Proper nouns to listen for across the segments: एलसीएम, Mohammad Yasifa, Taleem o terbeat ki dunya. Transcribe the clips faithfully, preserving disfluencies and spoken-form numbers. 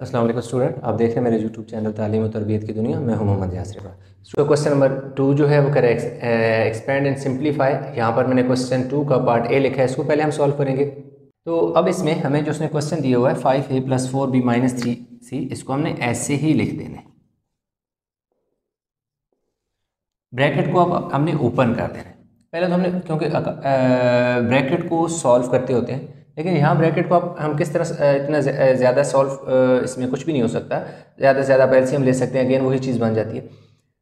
अस्सलाम वालेकुम स्टूडेंट, आप देख रहे हैं मेरे यूट्यूब चैनल तालीम और तरबियत की दुनिया। मैं हूं Mohammad Yasifa. So question number two जो है वो करें एक्सपेंड एंड सिंप्लीफाई। यहाँ पर मैंने क्वेश्चन टू का पार्ट ए लिखा है, इसको पहले हम सॉल्व करेंगे। तो अब इसमें हमें जो उसने क्वेश्चन दिया हुआ है five A plus four B minus three C, इसको हमने ऐसे ही लिख देना है। ब्रैकेट को अब हमने ओपन कर देना है। पहले तो हमने क्योंकि ब्रैकेट को सॉल्व करते होते हैं, लेकिन यहाँ ब्रैकेट को आप हम किस तरह इतना ज़्यादा सॉल्व, इसमें कुछ भी नहीं हो सकता, ज़्यादा से ज़्यादा पहले से हम ले सकते हैं, अगेन वही चीज़ बन जाती है।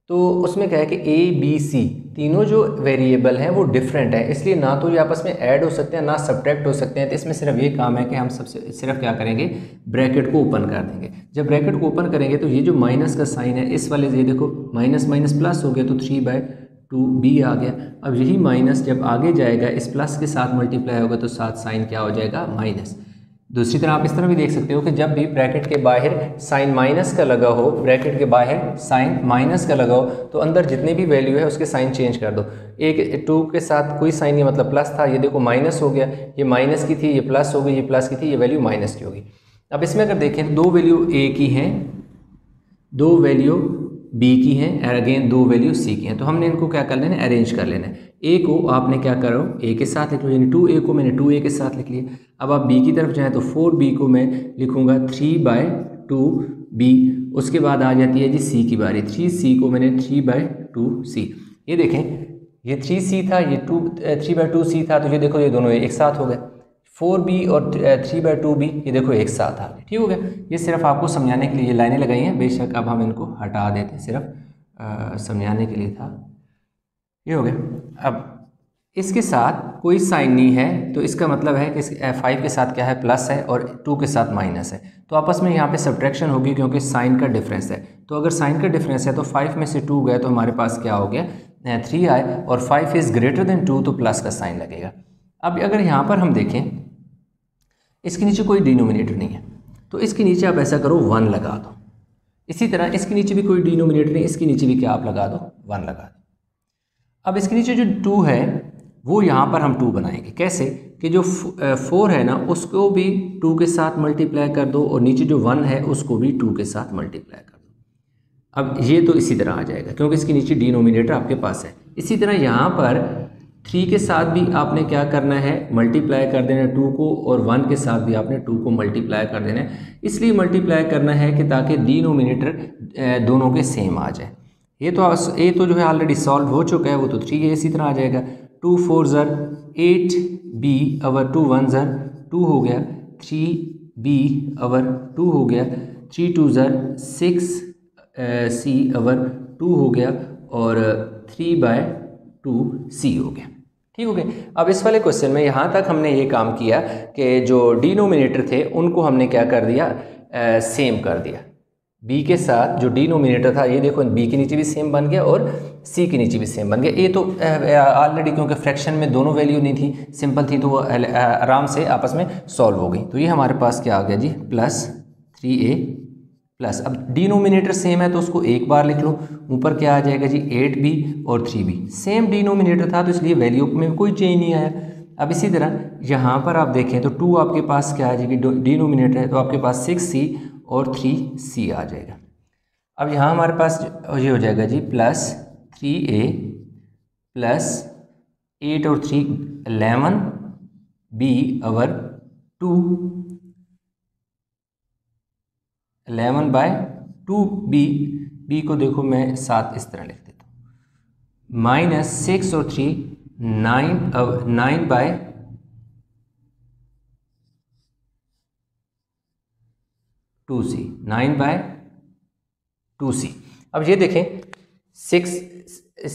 तो उसमें क्या है कि ए बी सी तीनों जो वेरिएबल हैं वो डिफरेंट हैं, इसलिए ना तो ये आपस में ऐड हो सकते हैं ना सब्ट्रैक्ट हो सकते हैं। तो इसमें सिर्फ ये काम है कि हम सबसे सिर्फ क्या करेंगे, ब्रैकेट को ओपन कर देंगे। जब ब्रैकेट को ओपन करेंगे तो ये जो माइनस का साइन है इस वाले, ये देखो माइनस माइनस प्लस हो गया तो थ्री बाय टू बी आ गया। अब यही माइनस जब आगे जाएगा इस प्लस के साथ मल्टीप्लाई होगा तो साथ साइन क्या हो जाएगा, माइनस। दूसरी तरह आप इस तरह भी देख सकते हो कि जब भी ब्रैकेट के बाहर साइन माइनस का लगा हो, ब्रैकेट के बाहर साइन माइनस का लगा हो, तो अंदर जितनी भी वैल्यू है उसके साइन चेंज कर दो। एक टू के साथ कोई साइन नहीं, मतलब प्लस था, ये देखो माइनस हो गया, ये माइनस की थी, ये प्लस हो गई, ये प्लस की थी, ये वैल्यू माइनस की होगी। अब इसमें अगर देखें तो दो वैल्यू ए की हैं, दो वैल्यू बी की हैं और अगेन दो वैल्यू सी की हैं। तो हमने इनको क्या कर लेना है, अरेंज कर लेना है। ए को आपने क्या करो, ए के साथ लिख लो, यानी टू ए को मैंने टू ए के साथ लिख लिया। अब आप बी की तरफ जाएँ तो फोर बी को मैं लिखूँगा थ्री बाय टू बी। उसके बाद आ जाती है जी सी की बारी, थ्री सी को मैंने थ्री बाय टू सी, ये देखें ये थ्री सी था, ये two three by two C था, तो ये देखो ये दोनों एक साथ हो गए। फोर बी और थ्री बाय टू बी ये देखो एक साथ आ गए, ठीक हो गया। ये सिर्फ आपको समझाने के लिए ये लाइनें लगाई हैं, बेशक अब हम इनको हटा देते हैं, सिर्फ समझाने के लिए था। ये हो गया। अब इसके साथ कोई साइन नहीं है तो इसका मतलब है कि फाइव के साथ क्या है, प्लस है, और टू के साथ माइनस है, तो आपस में यहाँ पे सब्ट्रैक्शन होगी क्योंकि साइन का डिफरेंस है। तो अगर साइन का डिफरेंस है तो फाइव में से टू गए तो हमारे पास क्या हो गया, थ्री आए, और five is greater than two तो प्लस का साइन लगेगा। अब अगर यहाँ पर हम देखें इसके नीचे कोई डिनोमिनेटर नहीं है तो इसके नीचे आप ऐसा करो वन लगा दो। इसी तरह इसके नीचे भी कोई डिनोमिनेटर नहीं, इसके नीचे भी क्या आप लगा दो, वन लगा दो। अब इसके नीचे जो टू है वो यहाँ पर हम टू बनाएंगे, कैसे कि जो फोर है ना उसको भी टू के साथ मल्टीप्लाई कर दो और नीचे जो वन है उसको भी टू के साथ मल्टीप्लाई कर दो। अब ये तो इसी तरह आ जाएगा क्योंकि इसके नीचे डिनोमिनेटर आपके पास है। इसी तरह यहाँ पर थ्री के साथ भी आपने क्या करना है, मल्टीप्लाई कर देना है टू को, और वन के साथ भी आपने टू को मल्टीप्लाई कर देना है। इसलिए मल्टीप्लाई करना है कि ताकि डिनोमिनेटर दोनों के सेम आ जाए। ये तो ये तो जो है ऑलरेडी सॉल्व हो चुका है, वो तो थ्री है, इसी तरह आ जाएगा। टू फोर ज़र eight B over two one ज़र टू हो गया, थ्री बी अवर टू हो गया, थ्री टू ज़र सिक्स सी अवर टू हो गया, और थ्री बाय टू सी हो गया, ठीक हो गया। अब इस वाले क्वेश्चन में यहाँ तक हमने ये काम किया कि जो डिनोमिनेटर थे उनको हमने क्या कर दिया, आ, सेम कर दिया। बी के साथ जो डिनोमिनेटर था ये देखो बी के नीचे भी सेम बन गया और सी के नीचे भी सेम बन गया। ये तो ऑलरेडी क्योंकि फ्रैक्शन में दोनों वैल्यू नहीं थी, सिंपल थी, तो वो आराम से आपस में सॉल्व हो गई। तो ये हमारे पास क्या आ गया जी, प्लस थ्री ए प्लस, अब डिनोमिनेटर सेम है तो उसको एक बार लिख लो, ऊपर क्या आ जाएगा जी एट बी और थ्री बी, सेम डिनोमिनेटर था तो इसलिए वैल्यू में कोई चेंज नहीं आया। अब इसी तरह यहाँ पर आप देखें तो टू आपके पास क्या आ जाएगी, डिनोमिनेटर है तो आपके पास सिक्स सी और थ्री सी आ जाएगा। अब यहाँ हमारे पास ये हो जाएगा जी plus three A plus eight और three eleven B over two, eleven by two B, B को देखो मैं सात इस तरह लिख देता हूँ, माइनस सिक्स और थ्री नाइन, अब nine by two C, nine by two C. अब ये देखें सिक्स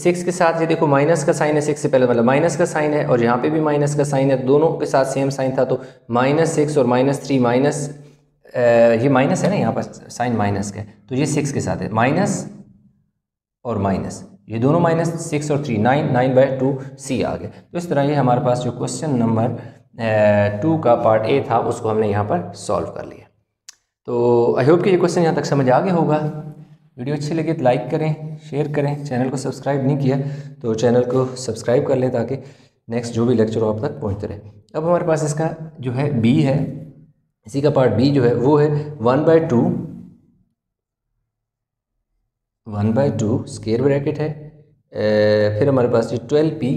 सिक्स के साथ ये देखो माइनस का साइन है, सिक्स से पहले मतलब माइनस का साइन है, और यहाँ पे भी माइनस का साइन है, दोनों के साथ सेम साइन था तो माइनस सिक्स और माइनस थ्री, माइनस ये माइनस है ना, यहाँ पर साइन माइनस का है तो ये सिक्स के साथ है, माइनस और माइनस, ये दोनों माइनस, सिक्स और three nine, nine by two C आ गया। तो इस तरह ये हमारे पास जो क्वेश्चन नंबर टू का पार्ट ए था उसको हमने यहाँ पर सॉल्व कर लिया। तो आई होप कि ये क्वेश्चन यहाँ तक समझ आ गया होगा। वीडियो अच्छी लगे तो लाइक करें, शेयर करें, चैनल को सब्सक्राइब नहीं किया तो चैनल को सब्सक्राइब कर लें ताकि नेक्स्ट जो भी लेक्चर हो आप तक पहुँचते रहे। अब हमारे पास इसका जो है बी है, इसी का पार्ट बी जो है वो है one by two one by two square bracket है, ए, फिर हमारे पास ये ट्वेल्व पी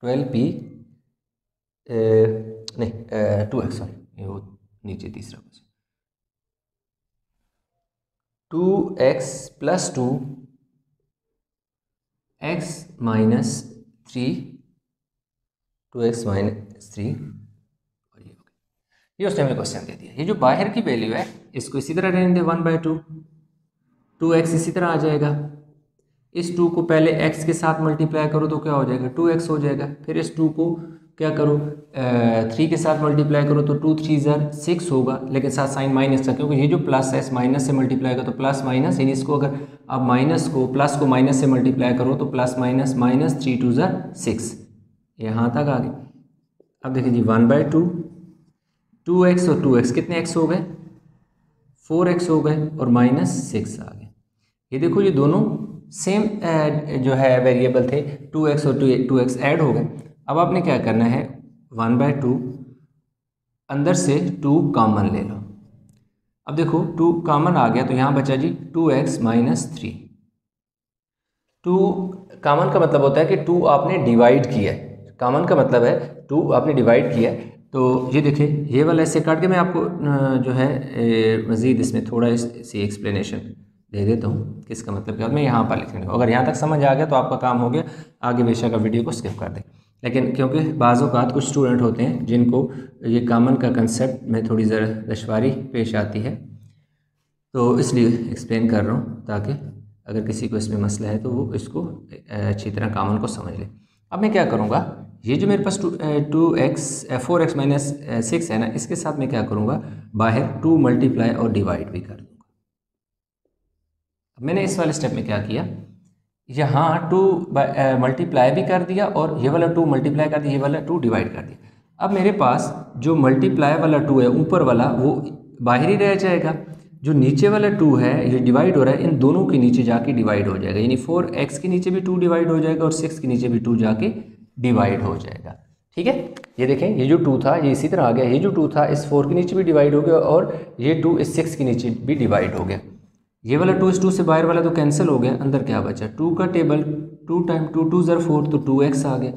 ट्वेल्व पी नहीं टू एक्स सॉरी ये वो नीचे तीसरा question two x plus two x minus three two x minus three और ये ये उस टाइम में क्वेश्चन दे दिया। ये जो बाहर की वैल्यू है इसको इसी तरह रहने दे one by two two X इसी तरह आ जाएगा। इस टू को पहले एक्स के साथ मल्टीप्लाई करो तो क्या हो जाएगा टू एक्स हो जाएगा। फिर इस टू को क्या करो थ्री के साथ मल्टीप्लाई करो तो टू थ्री ज़र सिक्स होगा, लेकिन साथ साइन माइनस का क्योंकि ये जो प्लस है इस माइनस से मल्टीप्लाई करो तो प्लस माइनस, यानी इसको अगर आप माइनस को प्लस को माइनस से मल्टीप्लाई करो तो plus minus minus three two ज़र सिक्स यहाँ तक आ गए। अब देखिए जी one by two two X और टू एक्स कितने एक्स हो गए फोर एक्स हो गए और माइनस सिक्स आ गए। ये देखो ये दोनों सेम जो है वेरिएबल थे टू एक्स और टू टू एक्स ऐड हो गए। अब आपने क्या करना है वन बाई टू अंदर से टू कॉमन ले लो। अब देखो टू कॉमन आ गया तो यहाँ बचा जी two x minus three. Two common का मतलब होता है कि टू आपने डिवाइड किया है, कॉमन का मतलब है टू आपने डिवाइड किया है। तो ये देखिए ये वाला ऐसे काट के मैं आपको जो है मज़ीद इसमें थोड़ा सी एक्सप्लेनेशन दे देता हूँ कि इसका मतलब क्या है। मैं यहाँ पर लिख लूँगा, अगर यहाँ तक समझ आ गया तो आपका काम हो गया, आगे बेशक आप वीडियो को स्किप कर दें। लेकिन क्योंकि बाज़ औक़ात कुछ स्टूडेंट होते हैं जिनको ये कॉमन का कंसेप्ट में थोड़ी ज़रा दुश्वारी पेश आती है तो इसलिए एक्सप्लेन कर रहा हूँ ताकि अगर किसी को इसमें मसला है तो वो इसको अच्छी तरह कॉमन को समझ ले। अब मैं क्या करूँगा ये जो मेरे पास two two X four X minus six है ना, इसके साथ मैं क्या करूँगा बाहर टू मल्टीप्लाई और डिवाइड भी कर दूँगा। अब मैंने इस वाले स्टेप में क्या किया यहाँ टू मल्टीप्लाई भी कर दिया और ये वाला टू मल्टीप्लाई कर दिया ये वाला टू डिवाइड कर दिया। अब मेरे पास जो मल्टीप्लाई वाला टू है ऊपर वाला वो बाहर ही रह जाएगा, जो नीचे वाला टू है ये डिवाइड हो रहा है इन दोनों के नीचे जाके डिवाइड हो जाएगा, यानी फोर एक्स के नीचे भी टू डिवाइड हो जाएगा और सिक्स के नीचे भी टू जाके डिवाइड हो जाएगा। ठीक है ये देखें ये जो टू था ये इसी तरह आ गया, ये जो टू था इस फोर के नीचे भी डिवाइड हो गया और ये टू इस सिक्स के नीचे भी डिवाइड हो गया। ये वाला टू इस टू से बाहर वाला तो कैंसिल हो गया, अंदर क्या बचा टू का table two time two two ज़र फोर तो टू एक्स आ गया,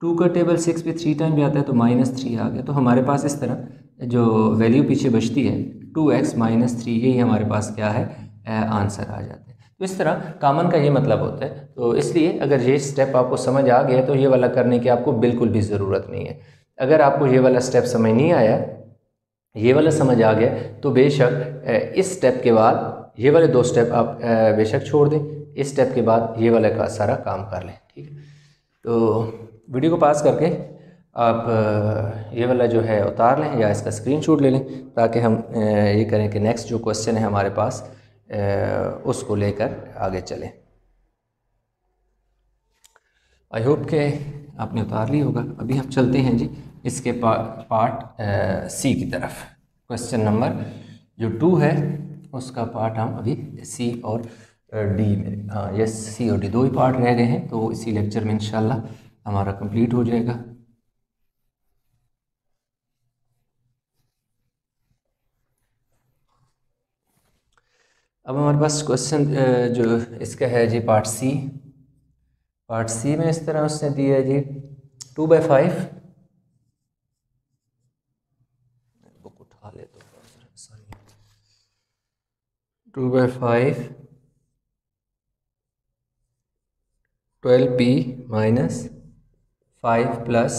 टू का टेबल सिक्स पे थ्री टाइम भी आता है तो माइनस थ्री आ गया। तो हमारे पास इस तरह जो वैल्यू पीछे बचती है टू एक्स माइनस थ्री यही हमारे पास क्या है आंसर आ जाता है। तो इस तरह कॉमन का ये मतलब होता है। तो इसलिए अगर ये स्टेप आपको समझ आ गया तो ये वाला करने की आपको बिल्कुल भी ज़रूरत नहीं है। अगर आपको ये वाला स्टेप समझ नहीं आया ये वाला समझ आ गया तो बेशक इस स्टेप के बाद ये वाले दो स्टेप आप बेशक छोड़ दें, इस स्टेप के बाद ये वाले का सारा काम कर लें। ठीक है तो वीडियो को पास करके आप ये वाला जो है उतार लें या इसका स्क्रीनशॉट ले लें ताकि हम ये करें कि नेक्स्ट जो क्वेश्चन है हमारे पास उसको लेकर आगे चलें। आई होप के आपने उतार ली होगा। अभी हम चलते हैं जी इसके पा, पार्ट सी की तरफ। क्वेश्चन नंबर जो टू है उसका पार्ट हम अभी सी और डी में हाँ यस सी और डी दो ही पार्ट रह गए हैं तो इसी लेक्चर में इंशाल्लाह हमारा कंप्लीट हो जाएगा। अब हमारे पास क्वेश्चन जो इसका है जी पार्ट सी। पार्ट सी में इस तरह उसने दिया है जी two by five two by five twelve P minus five plus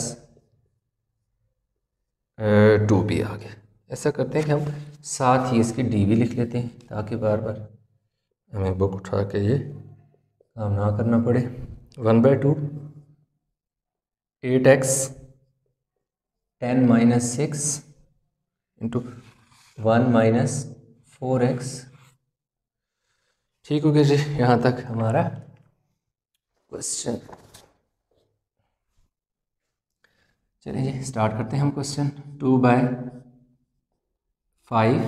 two P आ गया। ऐसा करते हैं कि हम साथ ही इसकी डी भी लिख लेते हैं ताकि बार बार हमें बुक उठा के ये काम ना करना पड़े। One by two eight X ten minus six into one minus four X. ठीक हो गया जी यहाँ तक हमारा क्वेश्चन। चलिए जी स्टार्ट करते हैं हम क्वेश्चन टू बाय फाइव।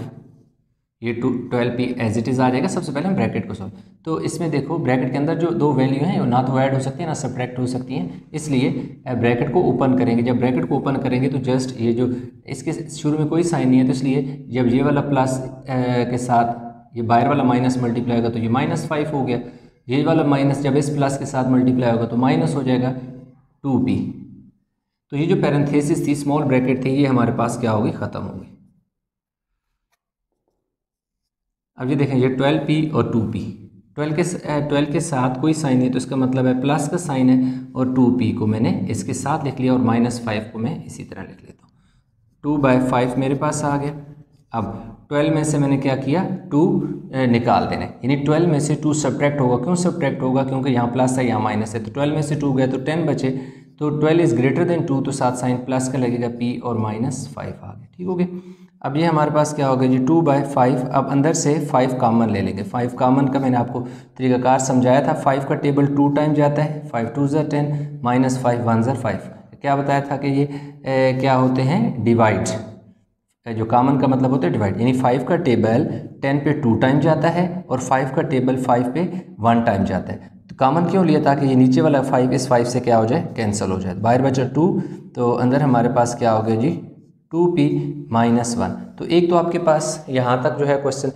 ये two twelve P as it is आ जाएगा। सबसे पहले हम ब्रैकेट को सॉल्व, तो इसमें देखो ब्रैकेट के अंदर जो दो वैल्यू हैं ना तो ऐड हो सकती है ना सब्ट्रैक्ट हो सकती हैं, इसलिए ब्रैकेट को ओपन करेंगे। जब ब्रैकेट को ओपन करेंगे तो जस्ट ये जो इसके शुरू में कोई साइन नहीं है, तो इसलिए जब ये वाला प्लस के साथ ये बाहर वाला माइनस मल्टीप्लाई होगा तो ये माइनस फाइव हो गया, ये वाला माइनस जब इस प्लस के साथ मल्टीप्लाई होगा तो माइनस हो जाएगा टू पी। तो ये जो पैरेंथेसिस थी, स्मॉल ब्रैकेट थी, ये हमारे पास क्या होगी, ख़त्म होगी। अब ये देखें ये ट्वेल्व पी और टू पी, ट्वेल्व के ट्वेल्व के साथ कोई साइन नहीं है तो इसका मतलब है प्लस का साइन है, और टू पी को मैंने इसके साथ लिख लिया और माइनस फाइव को मैं इसी तरह लिख लेता हूँ। टू बाई फाइव मेरे पास आ गया। अब ट्वेल्व में से मैंने क्या किया, टू निकाल देना, यानी ट्वेल्व में से टू सब्ट्रैक्ट होगा। क्यों सब्ट्रैक्ट होगा, क्योंकि यहाँ प्लस है यहाँ माइनस है, तो ट्वेल्व में से टू गया तो टेन बचे, तो twelve is greater than two, तो साथ साइन प्लस का लगेगा, पी और माइनस फाइव आ गया। ठीक हो गया। अब ये हमारे पास क्या होगा जी, टू बाई फाइव। अब अंदर से फाइव कामन ले लेंगे। फाइव कामन का मैंने आपको तरीकाकार समझाया था, फाइव का टेबल टू टाइम जाता है, फाइव टू ज़र टेन माइनस फाइव वन ज़र फाइव। क्या बताया था कि ये ए, क्या होते हैं, डिवाइड, जो कामन का मतलब होता है डिवाइड, यानी फाइव का टेबल टेन पे टू टाइम जाता है और फाइव का टेबल फाइव पे वन टाइम जाता है। तो कामन क्यों लिया, ताकि ये नीचे वाला फाइव इस फाइव से क्या हो जाए, कैंसिल हो जाए, बाहर बचा टू। तो अंदर हमारे पास क्या हो गया जी, टू पी माइनस वन। तो एक तो आपके पास यहाँ तक जो है क्वेश्चन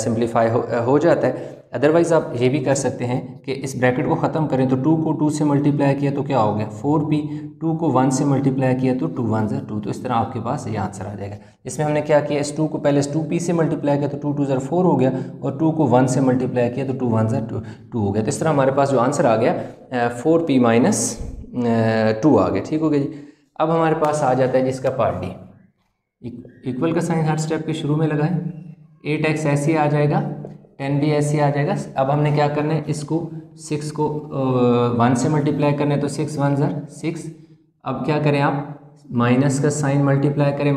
सिंप्लीफाई हो, हो जाता है। अदरवाइज़ आप ये भी कर सकते हैं कि इस ब्रैकेट को ख़त्म करें, तो टू को टू से मल्टीप्लाई किया तो क्या हो गया फोर पी, टू को वन से मल्टीप्लाई किया तो टू वन ज़र टू। तो इस तरह आपके पास ये आंसर आ जाएगा। इसमें हमने क्या किया, इस टू को पहले इस टू पी से मल्टीप्लाई किया तो टू टू ज़र फोर हो गया, और टू को वन से मल्टीप्लाई किया तो टू वन ज़र टू टू हो गया। तो इस तरह हमारे पास जो आंसर आ गया फोर पी माइनस टू आ गया। ठीक हो गया जी। अब हमारे पास आ जाता है जिसका पार्ट डी। इक्वल का साइन हर स्टेप के शुरू में लगाएं, एट एक्स ऐसे आ जाएगा, टेन भी ऐसे आ जाएगा। अब हमने क्या करना है, इसको सिक्स को वन से मल्टीप्लाई करना है तो सिक्स वन ज़र सिक्स। अब क्या करें आप, माइनस का साइन मल्टीप्लाई करें,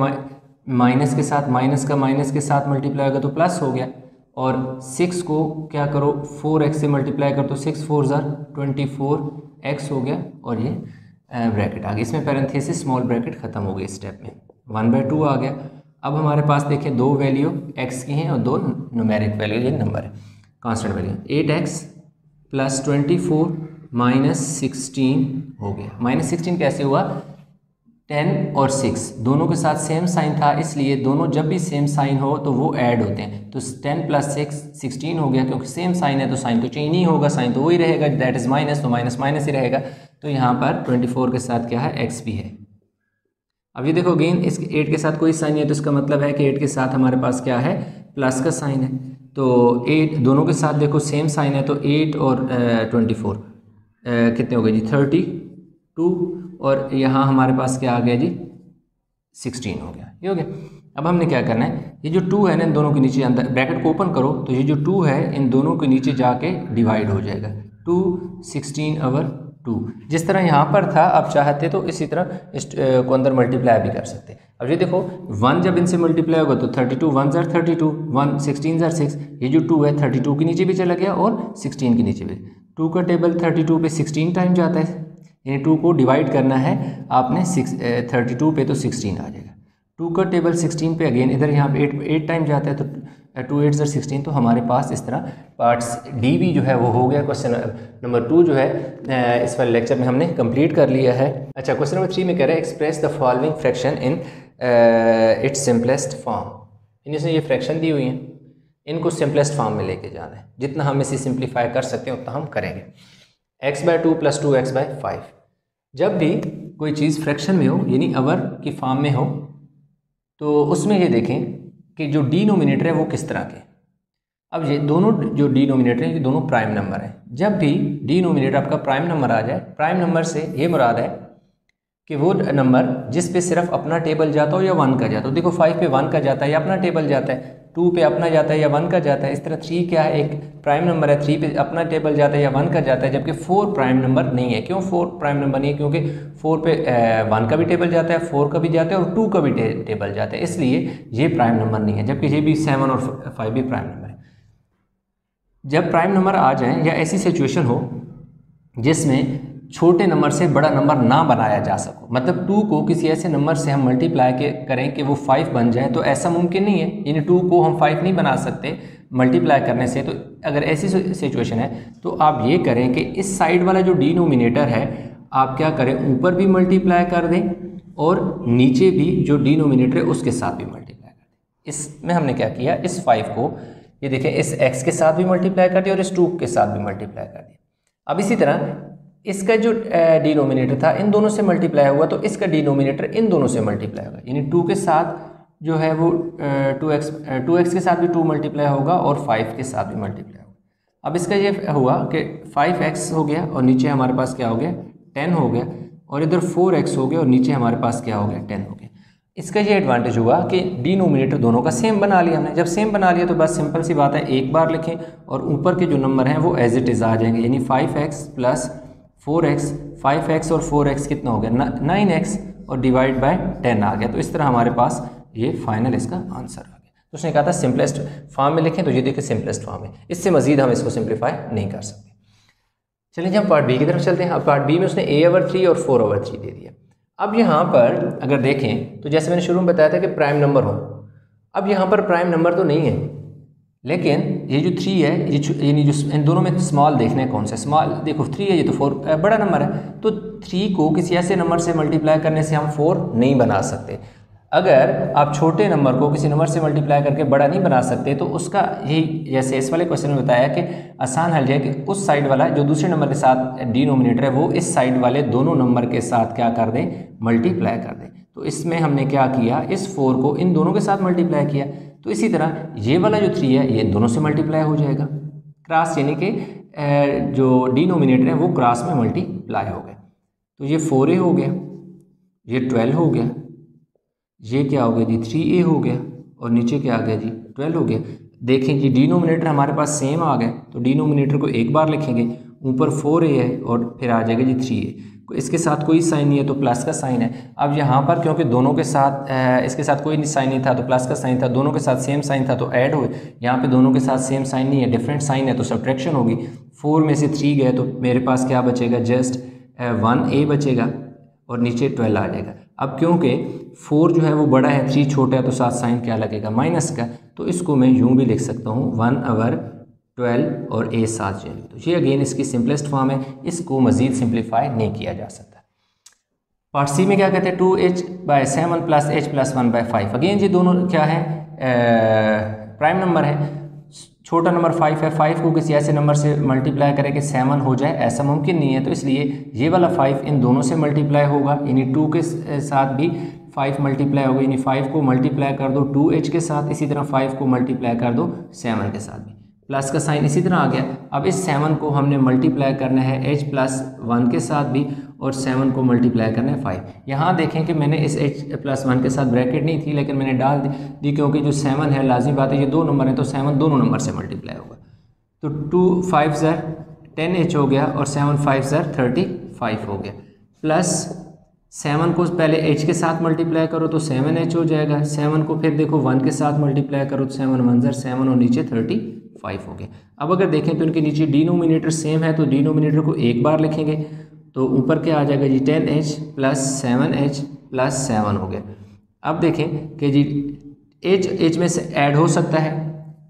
माइनस के साथ माइनस का माइनस के साथ मल्टीप्लाई होगा तो प्लस हो गया, और सिक्स को क्या करो फोर एक्स से मल्टीप्लाई कर तो सिक्स फोर ज़र ट्वेंटी फोर एक्स हो गया, और ये ब्रैकेट आ गया। इसमें पैरेंथेसिस स्मॉल ब्रैकेट ख़त्म हो गई स्टेप में, वन बाई टू आ गया। अब हमारे पास देखें दो वैल्यू एक्स की हैं और दो न्यूमेरिक वैल्यू, ये नंबर है constant value. Eight x plus twenty four minus sixteen हो गया। माइनस सिक्सटीन कैसे हुआ, टेन और सिक्स दोनों के साथ सेम साइन था, इसलिए दोनों जब भी सेम साइन हो तो वो ऐड होते हैं। तो टेन प्लस सिक्स सिक्सटीन हो गया, क्योंकि सेम साइन है तो साइन तो चेंज नहीं होगा, साइन तो वही रहेगा, दैट इज़ माइनस, तो माइनस माइनस ही रहेगा। तो यहाँ पर ट्वेंटी फोर के साथ क्या है, एक्स भी है। अब ये देखो अगेन इस एट के साथ कोई साइन नहीं है तो इसका मतलब है कि एट के साथ हमारे पास क्या है, प्लस का साइन है। तो एट दोनों के साथ देखो सेम साइन है, तो एट और ट्वेंटी फोर कितने हो गए जी, थर्टी टू, और यहाँ हमारे पास क्या आ गया जी, सिक्सटीन हो गया। ये हो गया। अब हमने क्या करना है, ये जो टू है ना इन दोनों के नीचे, अंदर ब्रैकेट को ओपन करो तो ये जो टू है इन दोनों के नीचे जाके डिवाइड हो जाएगा, टू सिक्सटीन ओवर टू। जिस तरह यहाँ पर था आप चाहते तो इसी तरह इस को अंदर मल्टीप्लाई भी कर सकते। अब ये देखो वन जब इनसे मल्टीप्लाई होगा तो थर्टी टू वन ज़र थर्टी टू, वन सिक्सटीन ज़र सिक्स, ये जो टू है थर्टी टू के नीचे भी चला गया और सिक्सटीन के नीचे भी। टू का टेबल थर्टी टू पे सिक्सटीन टाइम जाता है, यानी टू को डिवाइड करना है आपने सिक्स थर्टी टू पे तो सिक्सटीन आ जाएगा। टू का टेबल सिक्सटीन पे अगेन इधर यहाँ पे एट एट टाइम जाता है तो टू एट ज़र सिक्सटीन। तो हमारे पास इस तरह पार्ट्स डी भी जो है वो हो गया। क्वेश्चन नंबर टू जो है इस वाले लेक्चर में हमने कंप्लीट कर लिया है। अच्छा, क्वेश्चन नंबर थ्री में कह रहा है express the following fraction in its simplest form. इसमें ये फ्रैक्शन दी हुई हैं, इनको सिंपलेस्ट फॉर्म में लेके जाना है। जितना हम इसे सिंप्लीफाई कर सकते हैं उतना हम करेंगे। X by two plus two X by five. जब भी कोई चीज़ फ्रैक्शन में हो यानी अवर की फॉर्म में हो तो उसमें ये देखें कि जो डिनोमिनेटर है वो किस तरह के। अब ये दोनों जो डिनोमिनेटर हैं ये दोनों प्राइम नंबर हैं। जब भी डिनोमिनेटर आपका प्राइम नंबर आ जाए, प्राइम नंबर से ये मुराद है कि वो नंबर जिस पे सिर्फ अपना टेबल जाता हो या वन का जाता हो। देखो फाइव पे वन का जाता है या अपना टेबल जाता है, टू पे अपना जाता है या वन का जाता है। इस तरह थ्री क्या है, एक प्राइम नंबर है, थ्री पे अपना टेबल जाता है या वन का जाता है। जबकि फोर प्राइम नंबर नहीं है। क्यों फोर प्राइम नंबर नहीं है, क्योंकि फोर पे वन का भी टेबल जाता है, फोर का भी जाता है और टू का भी टे, टेबल जाता है, इसलिए ये प्राइम नंबर नहीं है। जबकि ये भी सेवन और फाइव भी प्राइम नंबर है। जब प्राइम नंबर आ जाए या ऐसी सिचुएशन हो जिसमें छोटे नंबर से बड़ा नंबर ना बनाया जा सको। मतलब टू को किसी ऐसे नंबर से हम मल्टीप्लाई करें कि वो फाइव बन जाए, तो ऐसा मुमकिन नहीं है। यानी टू को हम फाइव नहीं बना सकते मल्टीप्लाई करने से। तो अगर ऐसी सिचुएशन है तो आप ये करें कि इस साइड वाला जो डिनोमिनेटर है आप क्या करें, ऊपर भी मल्टीप्लाई कर दें और नीचे भी जो डिनोमिनेटर है उसके साथ भी मल्टीप्लाई कर दें। इसमें हमने क्या किया, इस फाइव को ये देखें इस एक्स के साथ भी मल्टीप्लाई कर दिया और इस टू के साथ भी मल्टीप्लाई कर दिया। अब इसी तरह इसका जो डिनोमिनेटर था इन दोनों से मल्टीप्लाई हुआ, तो इसका डिनोमिनेटर इन दोनों से मल्टीप्लाई होगा। यानी टू के साथ जो है वो टू एक्स टू एक्स के साथ भी टू मल्टीप्लाई होगा और फाइव के साथ भी मल्टीप्लाई होगा। अब इसका ये हुआ कि फाइव एक्स हो गया और नीचे हमारे पास क्या हो गया, टेन हो गया, और इधर फोर एक्स हो गया और नीचे हमारे पास क्या हो गया, टेन हो गया। इसका ये एडवांटेज हुआ कि डिनोमिनेटर दोनों का सेम बना लिया हमने। जब सेम बना लिया तो बस सिंपल सी बात है, एक बार लिखें और ऊपर के जो नंबर हैं वो एज इट इज़ आ जाएंगे। यानी five X plus four X, five X और फोर एक्स कितना हो गया, नाइन एक्स, और डिवाइड बाय टेन आ गया। तो इस तरह हमारे पास ये फाइनल इसका आंसर आ गया। तो उसने कहा था सिंपलेस्ट फॉर्म में लिखें, तो ये देखिए सिंपलेस्ट फॉर्म है। इससे मजीद हम इसको सिंप्लीफाई नहीं कर सकते। चलिए हम पार्ट बी की तरफ चलते हैं। अब पार्ट बी में उसने ए ओवर थ्री और फोर ओवर थ्री दे दिया। अब यहाँ पर अगर देखें तो जैसे मैंने शुरू में बताया था कि प्राइम नंबर हो। अब यहाँ पर प्राइम नंबर तो नहीं है, लेकिन ये जो थ्री है ये यानी जो इन दोनों में स्मॉल देखना है कौन सा स्मॉल। देखो थ्री है, ये तो फोर बड़ा नंबर है, तो थ्री को किसी ऐसे नंबर से मल्टीप्लाई करने से हम फोर नहीं बना सकते। अगर आप छोटे नंबर को किसी नंबर से मल्टीप्लाई करके बड़ा नहीं बना सकते तो उसका यही जैसे इस वाले क्वेश्चन में बताया कि आसान हल है कि उस साइड वाला जो दूसरे नंबर के साथ डिनोमिनेटर है वो इस साइड वाले दोनों नंबर के साथ क्या कर दें, मल्टीप्लाई कर दें। तो इसमें हमने क्या किया, इस फोर को इन दोनों के साथ मल्टीप्लाई किया। तो इसी तरह ये वाला जो थ्री है ये दोनों से मल्टीप्लाई हो जाएगा, क्रॉस यानी कि जो डिनोमिनेटर है वो क्रॉस में मल्टीप्लाई हो गया। तो ये फोर ए हो गया, ये ट्वेल्व हो गया, ये क्या हो गया जी, थ्री ए हो गया, और नीचे क्या आ गया जी, ट्वेल्व हो गया। देखें कि डिनोमिनेटर हमारे पास सेम आ गए, तो डिनोमिनेटर को एक बार लिखेंगे, ऊपर फोर ए है और फिर आ जाएगा जी थ्री ए। इसके साथ कोई साइन नहीं है तो प्लस का साइन है। अब यहाँ पर क्योंकि दोनों के साथ इसके साथ कोई साइन नहीं था तो प्लस का साइन था, दोनों के साथ सेम साइन था तो ऐड हो। यहाँ पे दोनों के साथ सेम साइन नहीं है, डिफरेंट साइन है, तो सब्ट्रैक्शन होगी। फोर में से थ्री गए तो मेरे पास क्या बचेगा, जस्ट वन ए बचेगा और नीचे ट्वेल्व आ जाएगा। अब क्योंकि फोर जो है वो बड़ा है, थ्री छोटा है, तो साथ साइन क्या लगेगा, माइनस का। तो इसको मैं यूँ भी लिख सकता हूँ वन अवर ट्वेल्व और ए साथ जोड़। तो ये अगेन इसकी सिंपलेस्ट फॉर्म है, इसको मज़ीद सिंप्लीफाई नहीं किया जा सकता। पार्ट सी में क्या कहते हैं, two h by seven plus h plus one by five. Again ये दोनों क्या है, प्राइम नंबर है, छोटा नंबर फाइव है। फाइव को किसी ऐसे नंबर से मल्टीप्लाई करें कि सेवन हो जाए, ऐसा मुमकिन नहीं है। तो इसलिए ये वाला फाइव इन दोनों से मल्टीप्लाई होगा, यानी टू के साथ भी फाइव मल्टीप्लाई होगा। यानी फाइव को मल्टीप्लाई कर दो टू एच के साथ, इसी तरह फाइव को मल्टीप्लाई कर दो सेवन के साथ भी, प्लस का साइन इसी तरह आ गया। अब इस सेवन को हमने मल्टीप्लाई करना है एच प्लस वन के साथ भी, और सेवन को मल्टीप्लाई करना है फाइव। यहाँ देखें कि मैंने इस एच प्लस वन के साथ ब्रैकेट नहीं थी लेकिन मैंने डाल दी, क्योंकि जो सेवन है लाजमी बात है ये दो नंबर है तो सेवन दोनों नंबर से मल्टीप्लाई होगा। तो टू फाइव ज़र टेन एच हो गया और सेवन फाइव ज़र थर्टी फाइव हो गया, प्लस सेवन को पहले एच के साथ मल्टीप्लाई करो तो सेवन एच हो जाएगा। सेवन को फिर देखो वन के साथ मल्टीप्लाई करो तो सेवन वन ज़र सेवन और नीचे थर्टी फाइव हो गया। अब अगर देखें तो इनके नीचे डिनोमिनेटर सेम है, तो डिनोमिनेटर को एक बार लिखेंगे तो ऊपर क्या आ जाएगा जी, ten h plus seven h plus seven हो गया। अब देखें कि जी एच एच में से ऐड हो सकता है,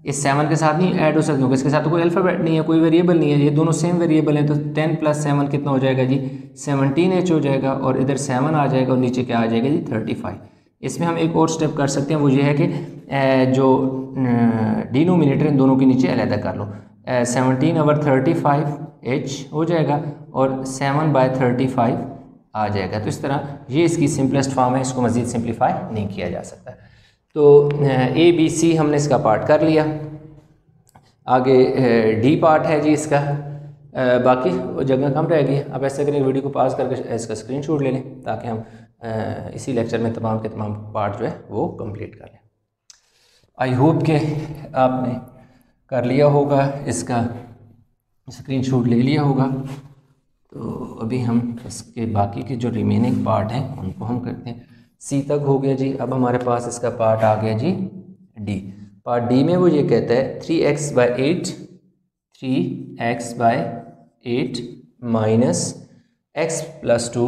इस सेवन के साथ नहीं ऐड हो सकता क्योंकि इसके साथ तो कोई अल्फ़ाबेट नहीं है, कोई वेरिएबल नहीं है, ये दोनों सेम वेरिएबल हैं। तो टेन प्लस सेवन कितना हो जाएगा जी, सेवनटीन एच हो जाएगा, और इधर सेवन आ जाएगा और नीचे क्या आ जाएगा जी, थर्टी फाइव। इसमें हम एक और स्टेप कर सकते हैं, वो ये है कि जो डिनोमिनेटर इन दोनों के नीचे अलहदा कर लो, seventeen over thirty five h हो जाएगा और सेवन बाय थर्टी फाइव आ जाएगा। तो इस तरह ये इसकी सिंपलेस्ट फॉर्म है, इसको मज़ीद सिंप्लीफाई नहीं किया जा सकता। तो ए बी सी हमने इसका पार्ट कर लिया, आगे डी पार्ट है जी इसका, आ, बाकी जगह कम रहेगी। अब ऐसा करें वीडियो को पास करके इसका स्क्रीनशॉट ले लें ताकि हम आ, इसी लेक्चर में तमाम के तमाम पार्ट जो है वो कंप्लीट कर लें। आई होप के आपने कर लिया होगा, इसका स्क्रीनशॉट ले लिया होगा। तो अभी हम इसके बाकी के जो रिमेनिंग पार्ट हैं उनको हम करते हैं। सी तक हो गया जी, अब हमारे पास इसका पार्ट आ गया जी डी। पार्ट डी में वो ये कहता है three x by eight, three x by eight minus x plus two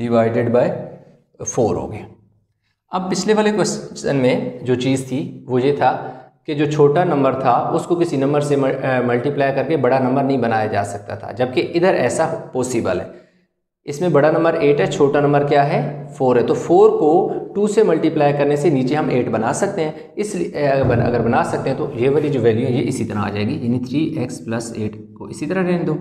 divided by four हो गया। अब पिछले वाले क्वेश्चन में जो चीज़ थी वो ये था कि जो छोटा नंबर था उसको किसी नंबर से मल्टीप्लाई करके बड़ा नंबर नहीं बनाया जा सकता था, जबकि इधर ऐसा पॉसिबल है। इसमें बड़ा नंबर एट है, छोटा नंबर क्या है फोर है, तो फोर को टू से मल्टीप्लाई करने से नीचे हम एट बना सकते हैं, इसलिए अगर बना सकते हैं तो ये वाली जो वैल्यू है ये इसी तरह आ जाएगी, यानी थ्री एक्स प्लस एट को इसी तरह रहने दो।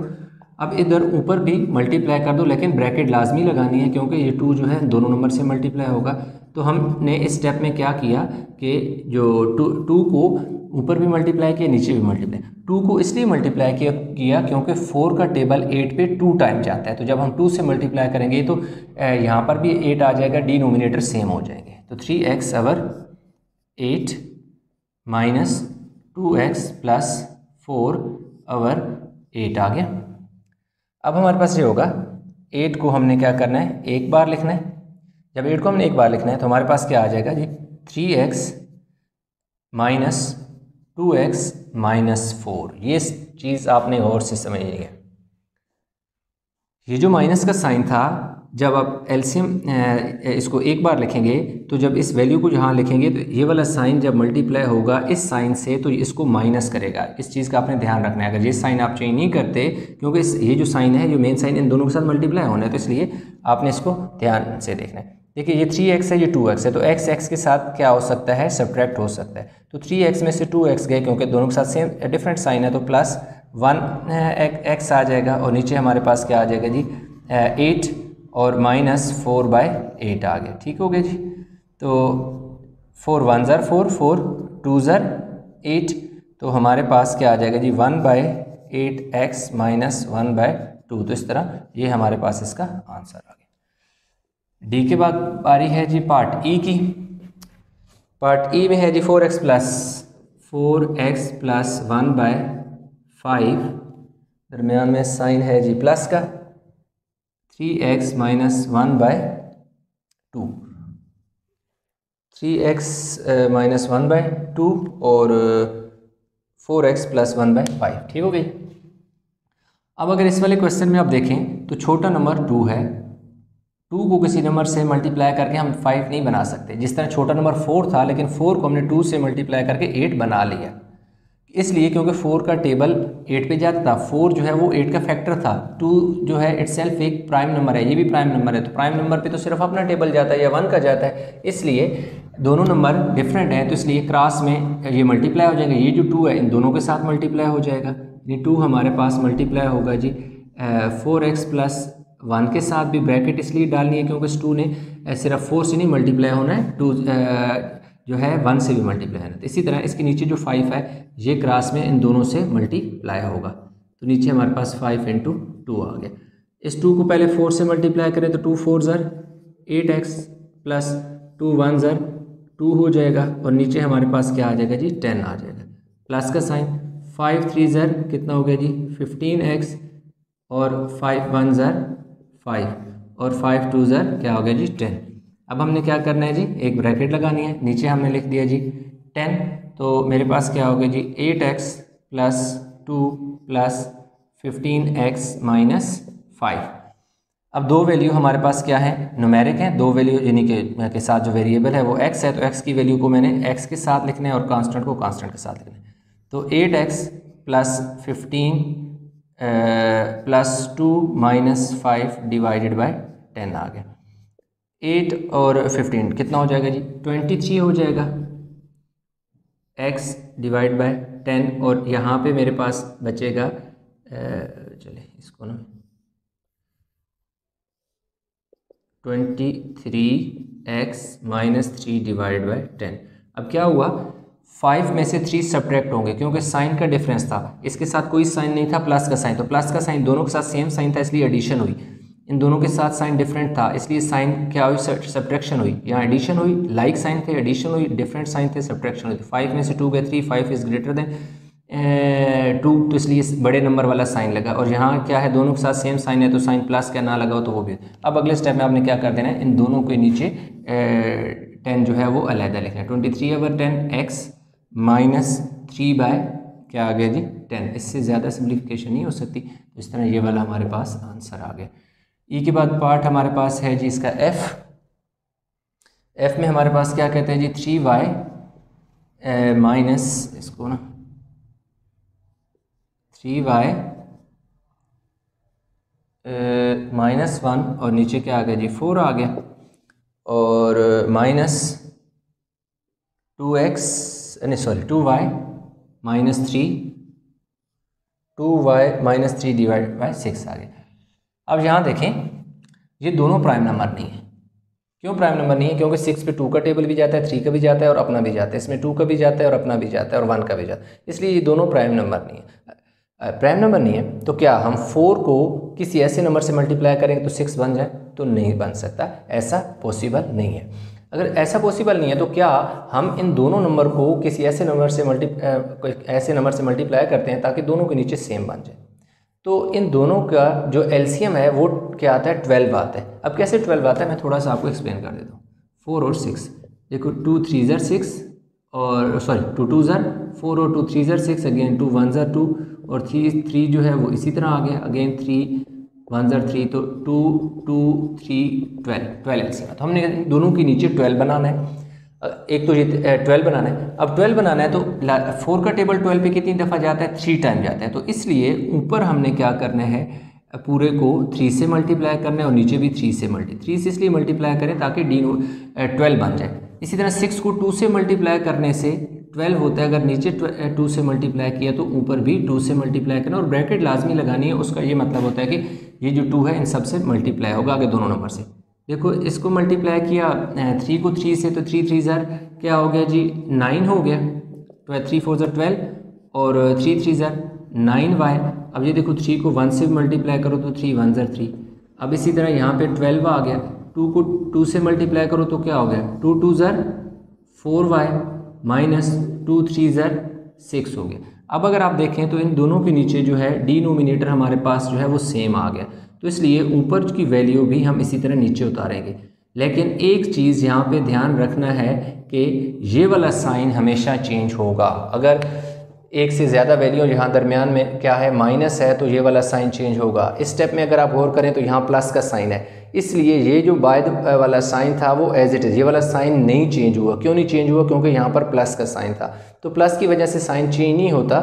अब इधर ऊपर भी मल्टीप्लाई कर दो, लेकिन ब्रैकेट लाजमी लगानी है क्योंकि ये टू जो है दोनों नंबर से मल्टीप्लाई होगा। तो हमने इस स्टेप में क्या किया कि जो टू टू को ऊपर भी मल्टीप्लाई किया, नीचे भी मल्टीप्लाई, टू को इसलिए मल्टीप्लाई किया, किया क्योंकि फोर का टेबल एट पे टू टाइम जाता है, तो जब हम टू से मल्टीप्लाई करेंगे तो यहाँ पर भी एट आ जाएगा, डिनोमिनेटर सेम हो जाएंगे। तो three x over eight minus two x plus four over eight आ गया। अब हमारे पास ये होगा एट को हमने क्या करना है, एक बार लिखना है। जब एट को हमने एक बार लिखना है तो हमारे पास क्या आ जाएगा जी, three x minus two x minus four. ये चीज़ आपने और से समझनी है। ये जो माइनस का साइन था, जब आप एलसीएम इसको एक बार लिखेंगे तो जब इस वैल्यू को जहाँ लिखेंगे तो ये वाला साइन जब मल्टीप्लाई होगा इस साइन से तो इसको माइनस करेगा। इस चीज़ का आपने ध्यान रखना है, अगर ये साइन आप चेंज नहीं करते क्योंकि इस ये जो साइन है, जो मेन साइन इन दोनों के साथ मल्टीप्लाई होना है, तो इसलिए आपने इसको ध्यान से देखना है। देखिए ये थ्री एक्स है, ये टू एक्स है, तो एक्स एक्स के साथ क्या हो सकता है, सब्ट्रैक्ट हो सकता है। तो थ्री एक्स में से टू एक्स गए क्योंकि दोनों के साथ सेम डिफरेंट साइन है, तो प्लस वन एक्स आ जाएगा और नीचे हमारे पास क्या आ जाएगा जी, एट और माइनस फोर बाई एट आ गया। ठीक हो गया जी। तो फोर वन ज़र फोर, फोर टू ज़र एट, तो हमारे पास क्या आ जाएगा जी, one by eight x minus one by two. तो इस तरह ये हमारे पास इसका आंसर आ गया। डी के बाद बारी है जी पार्ट ई की। पार्ट ई में है जी four x plus four x plus one by five, दरमियान में साइन है जी प्लस का, three x minus one by two, three x minus one by two और four x plus one by five. ठीक हो गई। अब अगर इस वाले क्वेश्चन में आप देखें तो छोटा नंबर टू है, टू को किसी नंबर से मल्टीप्लाई करके हम फाइव नहीं बना सकते, जिस तरह छोटा नंबर फोर था लेकिन फोर को हमने टू से मल्टीप्लाई करके एट बना लिया, इसलिए क्योंकि फोर का टेबल एट पे जाता था, फोर जो है वो एट का फैक्टर था, टू जो है इटसेल्फ एक प्राइम नंबर है, ये भी प्राइम नंबर है, तो प्राइम नंबर पे तो सिर्फ अपना टेबल जाता है या वन का जाता है, इसलिए दोनों नंबर डिफरेंट हैं, तो इसलिए क्रॉस में ये मल्टीप्लाई हो जाएगा, ये जो टू है इन दोनों के साथ मल्टीप्लाई हो जाएगा, ये टू हमारे पास मल्टीप्लाई होगा जी फोर एक्स प्लस वन के साथ, भी ब्रैकेट इसलिए डालनी है क्योंकि इस टू ने सिर्फ फोर से नहीं मल्टीप्लाई होना है, टू जो है वन से भी मल्टीप्लाई होना है। इसी तरह इसके नीचे जो फाइव है ये क्रॉस में इन दोनों से मल्टीप्लाई होगा, तो नीचे हमारे पास फाइव इंटू टू आ गया। इस टू को पहले फोर से मल्टीप्लाई करें तो टू फोर ज़र eight x plus two one ज़र टू हो जाएगा और नीचे हमारे पास क्या आ जाएगा जी, टेन आ जाएगा, प्लस का साइन, फाइव थ्री ज़र कितना हो गया जी, फिफ्टीन एक्स और फाइव वन ज़र फाइव और फाइव टू ज़र क्या हो गया जी, टेन। अब हमने क्या करना है जी, एक ब्रैकेट लगानी है, नीचे हमने लिख दिया जी टेन, तो मेरे पास क्या हो गया जी, eight x plus two plus fifteen x minus five. अब दो वैल्यू हमारे पास क्या है, नुमेरिक हैं, दो वैल्यू यानी कि के साथ जो वेरिएबल है वो एक्स है, तो एक्स की वैल्यू को मैंने एक्स के साथ लिखना है और कांस्टेंट को कांस्टेंट के साथ लिखना है। तो eight x plus fifteen plus two minus five divided by ten आ गया, एट और फिफ्टीन कितना हो जाएगा जी, ट्वेंटी थ्री हो जाएगा, एक्स डिवाइड बाई टेन और यहाँ पे मेरे पास बचेगा चले इसको ना twenty three x minus three divide by ten. अब क्या हुआ, फाइव में से थ्री सब्ट्रैक्ट होंगे क्योंकि साइन का डिफरेंस था, इसके साथ कोई साइन नहीं था, प्लस का साइन, तो प्लस का साइन दोनों के साथ सेम साइन था इसलिए एडिशन हुई, इन दोनों के साथ साइन डिफरेंट था इसलिए साइन क्या हुई, सब्ट्रैक्शन हुई, यहाँ एडिशन हुई, लाइक साइन थे, एडिशन हुई, डिफरेंट साइन थे, सब्ट्रैक्शन हुई। फाइव में से टू गए three, five is greater than two, तो इसलिए बड़े नंबर वाला साइन लगा और यहाँ क्या है दोनों के साथ सेम साइन है, तो साइन प्लस का ना लगाओ तो वो भी। अब अगले स्टेप में आपने क्या कर देना है, इन दोनों के नीचे टेन जो है वो अलहदा लिखना है, twenty three over ten x minus three by क्या आ गया जी, टेन। इससे ज़्यादा सिम्प्लीफिकेशन नहीं हो सकती, इस तरह ये वाला हमारे पास आंसर आ गया। ई के बाद पार्ट हमारे पास है जी इसका एफ। एफ में हमारे पास क्या कहते हैं जी, थ्री वाई माइनस इसको ना थ्री वाई माइनस वन और नीचे क्या आ गया जी फोर आ गया और माइनस टू एक्स नहीं sorry two y minus three two y minus three divide by six आ गया। अब यहाँ देखें ये दोनों प्राइम नंबर नहीं है। क्यों प्राइम नंबर नहीं है? क्योंकि सिक्स पे टू का टेबल भी जाता है, थ्री का भी जाता है और अपना भी जाता है, इसमें टू का भी जाता है और अपना भी जाता है और वन का भी जाता है, इसलिए ये दोनों प्राइम नंबर नहीं है। प्राइम नंबर नहीं है तो क्या हम फोर को किसी ऐसे नंबर से मल्टीप्लाई करेंगे तो सिक्स बन जाए? तो नहीं बन सकता, ऐसा पॉसिबल नहीं है। अगर ऐसा पॉसिबल नहीं है तो क्या हम इन दोनों नंबर को किसी ऐसे नंबर से मल्टी ऐसे नंबर से मल्टीप्लाई करते हैं ताकि दोनों के नीचे सेम बन जाए। तो इन दोनों का जो एलसीएम है वो क्या आता है, ट्वेल्व आता है। अब कैसे ट्वेल्व आता है मैं थोड़ा सा आपको एक्सप्लेन कर देता हूँ। फोर और सिक्स देखो, टू थ्री ज़र सिक्स और सॉरी टू टू ज़र फोर और टू थ्री ज़र सिक्स अगेन टू वन ज़र टू और थ्री थ्री जो है वो इसी तरह आ गया अगेन थ्री वन ज़र थ्री तो two two three twelve twelve एलसीएम। तो हमने दोनों के नीचे ट्वेल्व बनाना है, एक तो ये ट्वेल्व बनाना है। अब ट्वेल्व बनाना है तो फोर का टेबल ट्वेल्व पे कितनी दफ़ा जाता है? थ्री टाइम जाता है। तो इसलिए ऊपर हमने क्या करना है, पूरे को थ्री से मल्टीप्लाई करना है और नीचे भी थ्री से मल्टी थ्री से इसलिए मल्टीप्लाई करें ताकि डी ट्वेल्व बन जाए। इसी तरह सिक्स को टू से मल्टीप्लाई करने से ट्वेल्व होता है, अगर नीचे टू से मल्टीप्लाई किया तो ऊपर भी टू से मल्टीप्लाई करना और ब्रैकेट लाजमी लगानी है। उसका ये मतलब होता है कि ये जो टू है इन सब से मल्टीप्लाई होगा आगे दोनों नंबर से। देखो इसको मल्टीप्लाई किया थ्री को थ्री से तो थ्री थ्री ज़र क्या हो गया जी नाइन हो गया, ट्वेल्व थ्री फोर ज़र ट्वेल्व और थ्री थ्री ज़र नाइन वाई। अब ये देखो थ्री को वन से मल्टीप्लाई करो तो थ्री वन ज़र थ्री। अब इसी तरह यहाँ पे ट्वेल्व आ गया, टू को टू से मल्टीप्लाई करो तो क्या हो गया टू टू ज़र four y minus two three ज़र सिक्स हो गया। अब अगर आप देखें तो इन दोनों के नीचे जो है डिनोमिनेटर हमारे पास जो है वो सेम आ गया, तो इसलिए ऊपर की वैल्यू भी हम इसी तरह नीचे उतारेंगे। लेकिन एक चीज़ यहाँ पे ध्यान रखना है कि ये वाला साइन हमेशा चेंज होगा। अगर एक से ज़्यादा वैल्यू यहाँ दरमियान में क्या है माइनस है तो ये वाला साइन चेंज होगा। इस स्टेप में अगर आप गौर करें तो यहाँ प्लस का साइन है, इसलिए ये जो बाय वाला साइन था वो एज इट इज़, ये वाला साइन नहीं चेंज हुआ। क्यों नहीं चेंज हुआ? क्योंकि यहाँ पर प्लस का साइन था तो प्लस की वजह से साइन चेंज नहीं होता,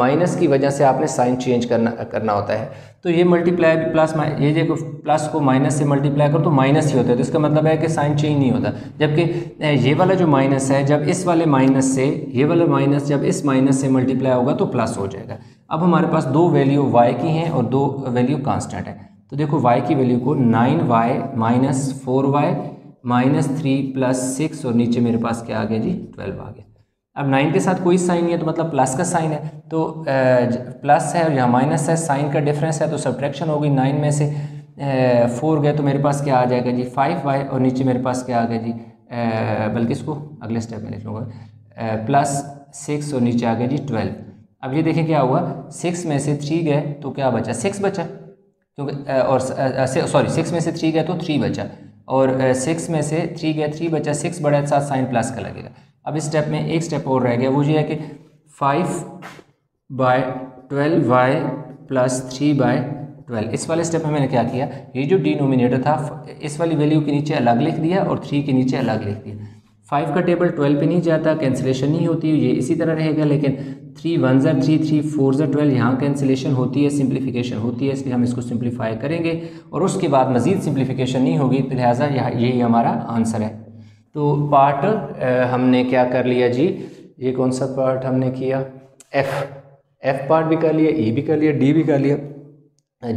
माइनस की वजह से आपने साइन चेंज करना करना होता है। तो ये मल्टीप्लाई प्लस ये देखो प्लस को माइनस से मल्टीप्लाई करो तो माइनस ही होता है, तो इसका मतलब है कि साइन चेंज नहीं होता। जबकि ये वाला जो माइनस है जब इस वाले माइनस से ये वाला माइनस जब इस माइनस से मल्टीप्लाई होगा तो प्लस हो जाएगा। अब हमारे पास दो वैल्यू वाई की हैं और दो वैल्यू कांस्टेंट है, तो देखो y की वैल्यू को nine y minus four y minus three plus six और नीचे मेरे पास क्या आ गया जी ट्वेल्व आ गया। अब नाइन के साथ कोई साइन नहीं है तो मतलब प्लस का साइन है, तो प्लस है और यहाँ माइनस है, साइन का डिफरेंस है तो सब्ट्रैक्शन होगी। नाइन में से फोर गए तो मेरे पास क्या आ जाएगा जी फाइव वाई और नीचे मेरे पास क्या आ गया जी बल्कि इसको अगले स्टेप में लिख लूँगा प्लस सिक्स और नीचे आ गया जी ट्वेल्व। अब ये देखें क्या हुआ, सिक्स में से थ्री गए तो क्या बचा सिक्स बचा, क्योंकि और सॉरी सिक्स में से थ्री गया तो थ्री बचा और सिक्स में से थ्री गया थ्री बचा, सिक्स बड़ा साथ साइन प्लस का लगेगा। अब इस स्टेप में एक स्टेप और रह गया, वो ये है कि five by twelve y plus three by twelve. इस वाले स्टेप में मैंने क्या किया, ये जो डिनोमिनेटर था इस वाली वैल्यू के नीचे अलग लिख दिया और थ्री के नीचे अलग लिख दिया। फाइव का टेबल ट्वेल्व पे नहीं जाता, कैंसिलेशन नहीं होती, ये इसी तरह रहेगा। लेकिन थ्री वन ज़र थ्री थ्री फोर ज़र ट्वेल्व यहाँ कैंसिलेशन होती है, सिंप्लीफिकेशन होती है, इसलिए हम इसको सिंप्लीफाई करेंगे और उसके बाद मज़ीद सिंप्लीफिकेशन नहीं होगी, तो लिहाजा यहाँ यही हमारा आंसर है। तो पार्ट हमने क्या कर लिया जी, ये कौन सा पार्ट हमने किया, एफ एफ पार्ट भी कर लिया, ई भी कर लिया, डी भी कर लिया,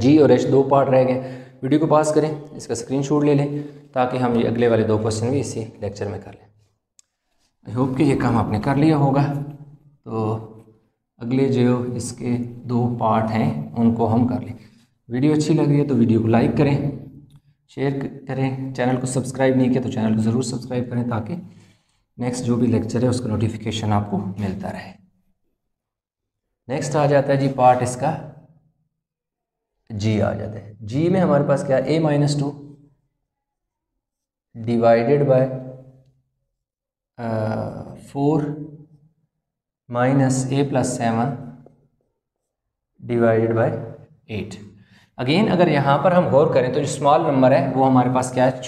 जी और एच दो पार्ट रह गए। वीडियो को पास करें, इसका स्क्रीनशॉट ले लें ताकि हम ये अगले वाले दो क्वेश्चन भी इसी लेक्चर में कर लें। आई होप कि ये काम आपने कर लिया होगा। तो अगले जो इसके दो पार्ट हैं उनको हम कर लें। वीडियो अच्छी लग रही है तो वीडियो को लाइक करें, शेयर करें, चैनल को सब्सक्राइब नहीं किया तो चैनल को ज़रूर सब्सक्राइब करें ताकि नेक्स्ट जो भी लेक्चर है उसका नोटिफिकेशन आपको मिलता रहे। नेक्स्ट आ जाता है जी पार्ट इसका जी आ जाता है। जी में हमारे पास क्या है, a minus two divided by four minus a plus seven divided by eight. Again अगर यहाँ पर हम गौर करें तो जो स्मॉल नंबर है वो हमारे पास क्या है,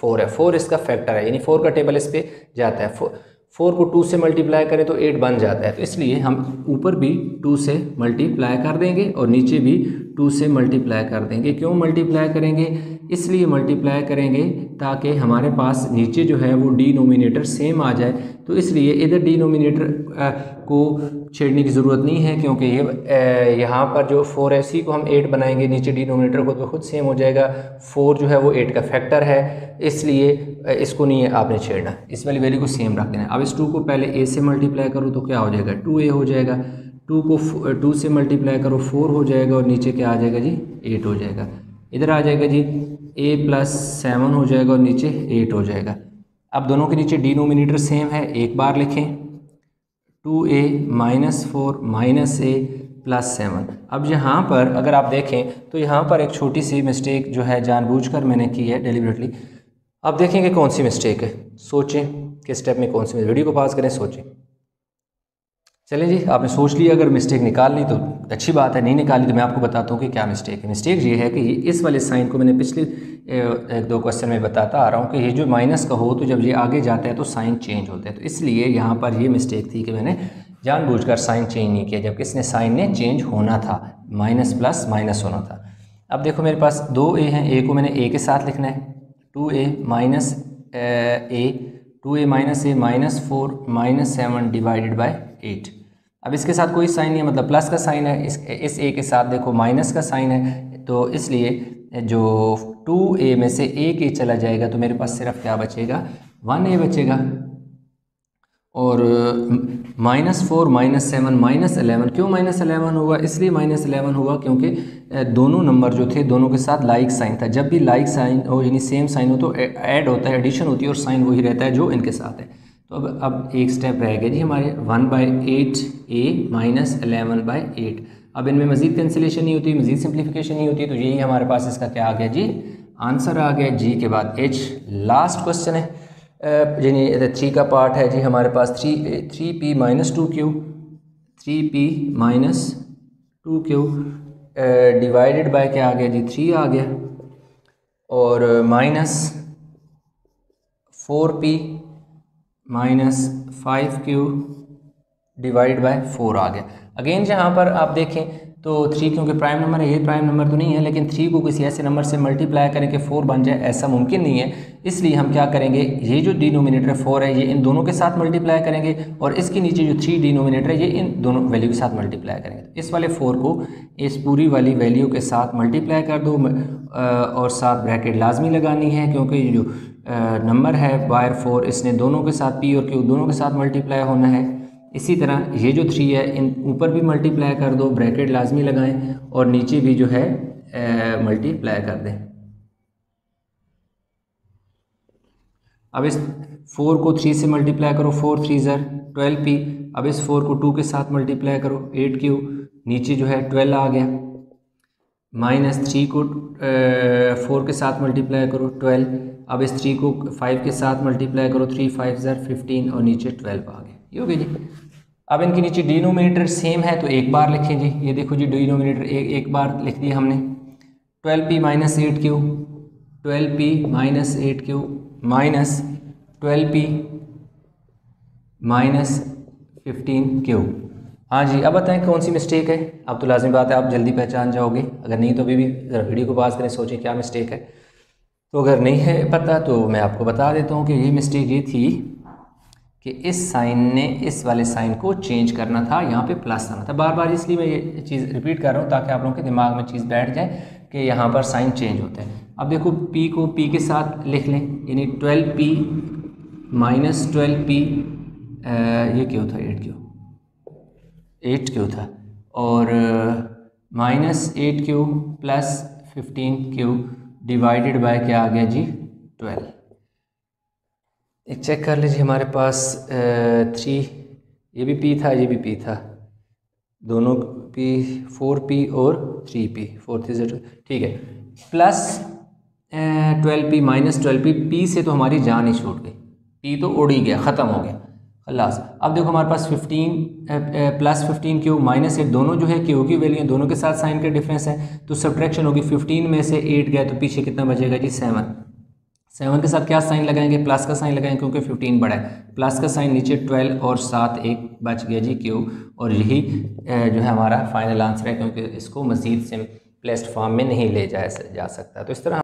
फोर है। फोर इसका फैक्टर है, यानी फोर का टेबल इस पर जाता है। फोर फोर को टू से मल्टीप्लाई करें तो एट बन जाता है, तो इसलिए हम ऊपर भी टू से मल्टीप्लाई कर देंगे और नीचे भी टू से मल्टीप्लाई कर देंगे। क्यों मल्टीप्लाई करेंगे? इसलिए मल्टीप्लाई करेंगे ताकि हमारे पास नीचे जो है वो डिनोमिनेटर सेम आ जाए, तो इसलिए इधर डिनोमिनेटर को छेड़ने की ज़रूरत नहीं है क्योंकि ये यहाँ पर जो फोर है इसी को हम एट बनाएंगे, नीचे डिनोमिनेटर को तो खुद सेम हो जाएगा। फोर जो है वो एट का फैक्टर है, इसलिए इसको नहीं है आपने छेड़ना, इस वाली वैल्यू को सेम रख देना। अब इस टू को पहले ए से मल्टीप्लाई करो तो क्या हो जाएगा, टू ए हो जाएगा। टू को टू से मल्टीप्लाई करो फोर हो जाएगा और नीचे क्या आ जाएगा जी, एट हो जाएगा। इधर आ जाएगा जी ए प्लस सेवन हो जाएगा और नीचे एट हो जाएगा। अब दोनों के नीचे डिनोमिनेटर सेम है, एक बार लिखें two a minus four minus a plus seven. अब यहाँ पर अगर आप देखें तो यहाँ पर एक छोटी सी मिस्टेक जो है जानबूझकर मैंने की है डेलिबरेटली। अब देखेंगे कौन सी मिस्टेक है, सोचें किस स्टेप में कौन सी। वीडियो को पास करें, सोचें। चलें जी, आपने सोच लिया, अगर मिस्टेक निकाल ली तो अच्छी बात है, नहीं निकाली तो मैं आपको बताता हूँ कि क्या मिस्टेक है। मिस्टेक ये है कि इस वाले साइन को मैंने पिछले एक दो क्वेश्चन में बताता आ रहा हूँ कि ये जो माइनस का हो तो जब ये आगे जाता है तो साइन चेंज होता है, तो इसलिए यहाँ पर ये मिस्टेक थी कि मैंने जानबूझकर साइन चेंज नहीं किया, जबकि इसने साइन ने चेंज होना था, माइनस प्लस माइनस होना था। अब देखो मेरे पास दो ए हैं, ए को मैंने ए के साथ लिखना है, two a minus a two a minus a minus four minus seven divided by eight. अब इसके साथ कोई साइन नहीं है, मतलब प्लस का साइन है, इस इस ए के साथ देखो माइनस का साइन है, तो इसलिए जो टू ए में से एक ए चला जाएगा तो मेरे पास सिर्फ क्या बचेगा, वन ए बचेगा। और minus four minus seven minus eleven, क्यों माइनस अलेवन हुआ, इसलिए माइनस अलेवन हुआ क्योंकि दोनों नंबर जो थे दोनों के साथ लाइक साइन था। जब भी लाइक साइन हो यानी सेम साइन हो तो ऐड होता है, एडिशन होती है और साइन वही रहता है जो इनके साथ है। तो अब अब एक स्टेप रह गया जी हमारे, one by eight a minus eleven by eight. अब इनमें मज़ीद कैंसिलेशन नहीं होती, मज़ीद सिंप्लीफिकेशन नहीं होती, तो यही हमारे पास इसका क्या आ गया जी, आंसर आ गया। जी के बाद एच लास्ट क्वेश्चन है, यानी थ्री का पार्ट है जी हमारे पास, three three p minus two q three p minus two q divided by क्या आ गया जी, थ्री आ गया, और minus four P minus five q divide by four आ गया। अगेन जहाँ पर आप देखें तो थ्री क्योंकि प्राइम नंबर है, ये प्राइम नंबर तो नहीं है, लेकिन थ्री को किसी ऐसे नंबर से मल्टीप्लाई करें कि फोर बन जाए, ऐसा मुमकिन नहीं है। इसलिए हम क्या करेंगे, ये जो डिनोमिनेटर फोर है ये इन दोनों के साथ मल्टीप्लाई करेंगे और इसके नीचे जो थ्री डिनोमिनेटर है ये इन दोनों वैल्यू के साथ मल्टीप्लाई करेंगे। इस वाले फोर को इस पूरी वाली वैल्यू के साथ मल्टीप्लाई कर दो और साथ ब्रैकेट लाजमी लगानी है क्योंकि जो नंबर है बायर फोर इसने दोनों के साथ पी और क्यू दोनों के साथ मल्टीप्लाई होना है। इसी तरह ये जो थ्री है इन ऊपर भी मल्टीप्लाई कर दो, ब्रैकेट लाजमी लगाएं और नीचे भी जो है मल्टीप्लाई कर दें। अब इस फोर को थ्री से मल्टीप्लाई करो, फोर थ्री ज़र ट्वेल्व पी। अब इस फोर को टू के साथ मल्टीप्लाई करो, एट क्यू, नीचे जो है ट्वेल्व आ गया। माइनस थ्री को फोर के साथ मल्टीप्लाई करो, ट्वेल्व। अब इस थ्री को फाइव के साथ मल्टीप्लाई करो, थ्री फाइव ज़र फिफ्टीन और नीचे ट्वेल्व आ गया। ये हो गया जी। अब इनके नीचे डिनोमिनेटर सेम है तो एक बार लिखें जी, ये देखो जी डिनोमिनेटर एक एक बार लिख दिया हमने। Twelve P minus eight q twelve P minus eight q minus twelve P minus fifteen q. हाँ जी, अब बताएं कौन सी मिस्टेक है। अब तो लाजमी बात है आप जल्दी पहचान जाओगे, अगर नहीं तो अभी भी ज़रा वीडियो को पास करें, सोचें क्या मिस्टेक है। तो अगर नहीं है पता तो मैं आपको बता देता हूँ कि ये मिस्टेक ये थी कि इस साइन ने इस वाले साइन को चेंज करना था, यहाँ पे प्लस आना था। बार बार इसलिए मैं ये चीज़ रिपीट कर रहा हूँ ताकि आप लोगों के दिमाग में चीज़ बैठ जाए कि यहाँ पर साइन चेंज होता है। अब देखो पी को पी के साथ लिख लें, यानी twelve P minus twelve p, ये क्यों था एट क्यू एट क्यू था, और minus eight q plus fifteen q divided by क्या आ गया जी, ट्वेल्व। एक चेक कर लीजिए हमारे पास थ्री, ये भी पी था ये भी पी था, दोनों पी, फोर पी और थ्री पी, फोर थ्री जेड, ठीक है। Plus twelve P minus twelve p, p से तो हमारी जान ही छूट गई, पी तो उड़ ही गया, ख़त्म हो गया। अल्लाह से। अब देखो हमारे पास fifteen plus fifteen cube minus eight, दोनों जो है क्यू की वैल्यू दोनों के साथ साइन का डिफरेंस है, तो सब्ट्रैक्शन होगी। फिफ्टीन में से एट गया तो पीछे कितना बचेगा जी, सेवन। सेवन के साथ क्या साइन लगाएंगे, प्लस का साइन लगाएंगे क्योंकि फिफ्टीन बड़ा है, प्लस का साइन नीचे ट्वेल्व और सात एक बच गया जी क्यूब, और यही जो है हमारा फाइनल आंसर है, क्योंकि इसको मज़ीद सिंपलेस्ट फॉर्म में नहीं ले जाया जा सकता। तो इस तरह